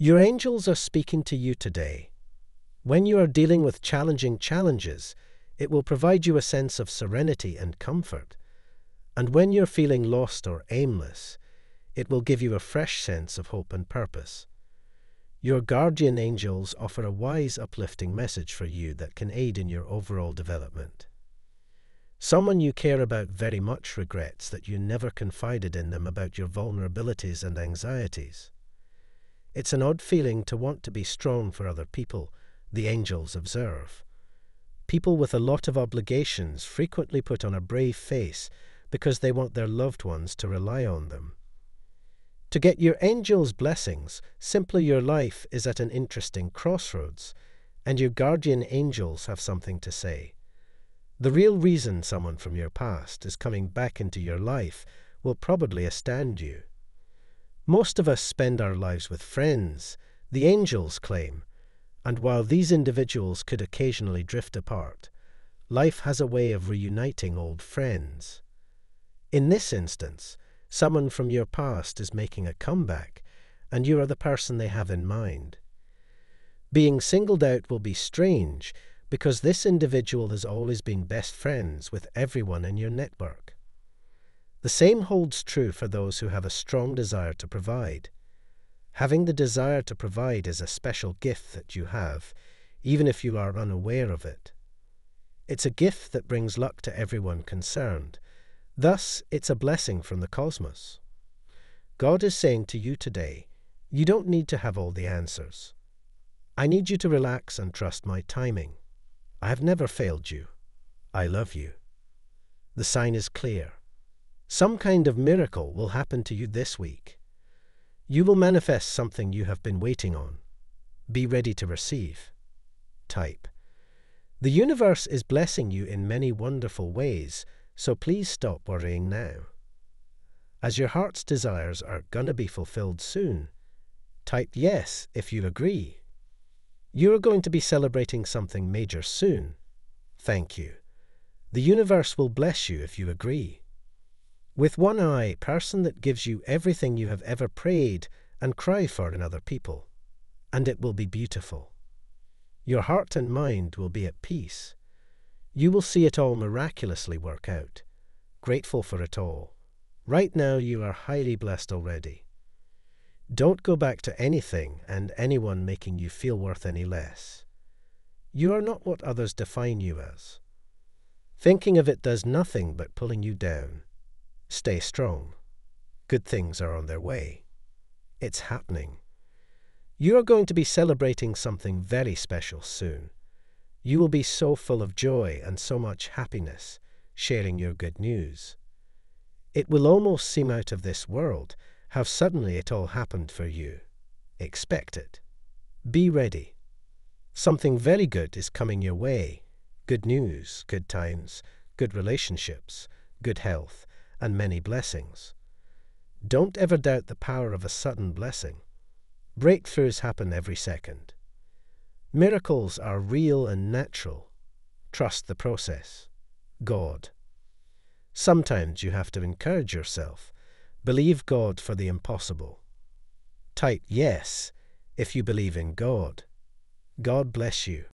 Your angels are speaking to you today. When you are dealing with challenging challenges, it will provide you a sense of serenity and comfort. And when you're feeling lost or aimless, it will give you a fresh sense of hope and purpose. Your guardian angels offer a wise, uplifting message for you that can aid in your overall development. Someone you care about very much regrets that you never confided in them about your vulnerabilities and anxieties. It's an odd feeling to want to be strong for other people, the angels observe. People with a lot of obligations frequently put on a brave face because they want their loved ones to rely on them. To get your angels' blessings, simply your life is at an interesting crossroads, and your guardian angels have something to say. The real reason someone from your past is coming back into your life will probably astound you. Most of us spend our lives with friends, the angels claim, and while these individuals could occasionally drift apart, life has a way of reuniting old friends. In this instance, someone from your past is making a comeback, and you are the person they have in mind. Being singled out will be strange because this individual has always been best friends with everyone in your network. The same holds true for those who have a strong desire to provide. Having the desire to provide is a special gift that you have, even if you are unaware of it. It's a gift that brings luck to everyone concerned. Thus, it's a blessing from the cosmos. God is saying to you today, you don't need to have all the answers. I need you to relax and trust my timing. I have never failed you. I love you. The sign is clear. Some kind of miracle will happen to you this week. You will manifest something you have been waiting on. Be ready to receive. Type. The universe is blessing you in many wonderful ways, so please stop worrying now. As your heart's desires are gonna be fulfilled soon, type yes if you agree. You are going to be celebrating something major soon. Thank you. The universe will bless you if you agree. With one eye, person that gives you everything you have ever prayed and cry for in other people, and it will be beautiful. Your heart and mind will be at peace. You will see it all miraculously work out. Grateful for it all. Right now you are highly blessed already. Don't go back to anything and anyone making you feel worth any less. You are not what others define you as. Thinking of it does nothing but pulling you down. Stay strong. Good things are on their way. It's happening. You are going to be celebrating something very special soon. You will be so full of joy and so much happiness, sharing your good news. It will almost seem out of this world how suddenly it all happened for you. Expect it. Be ready. Something very good is coming your way. Good news, good times, good relationships, good health, and many blessings. Don't ever doubt the power of a sudden blessing. Breakthroughs happen every second. Miracles are real and natural. Trust the process. God. Sometimes you have to encourage yourself. Believe God for the impossible. Type yes if you believe in God. God bless you.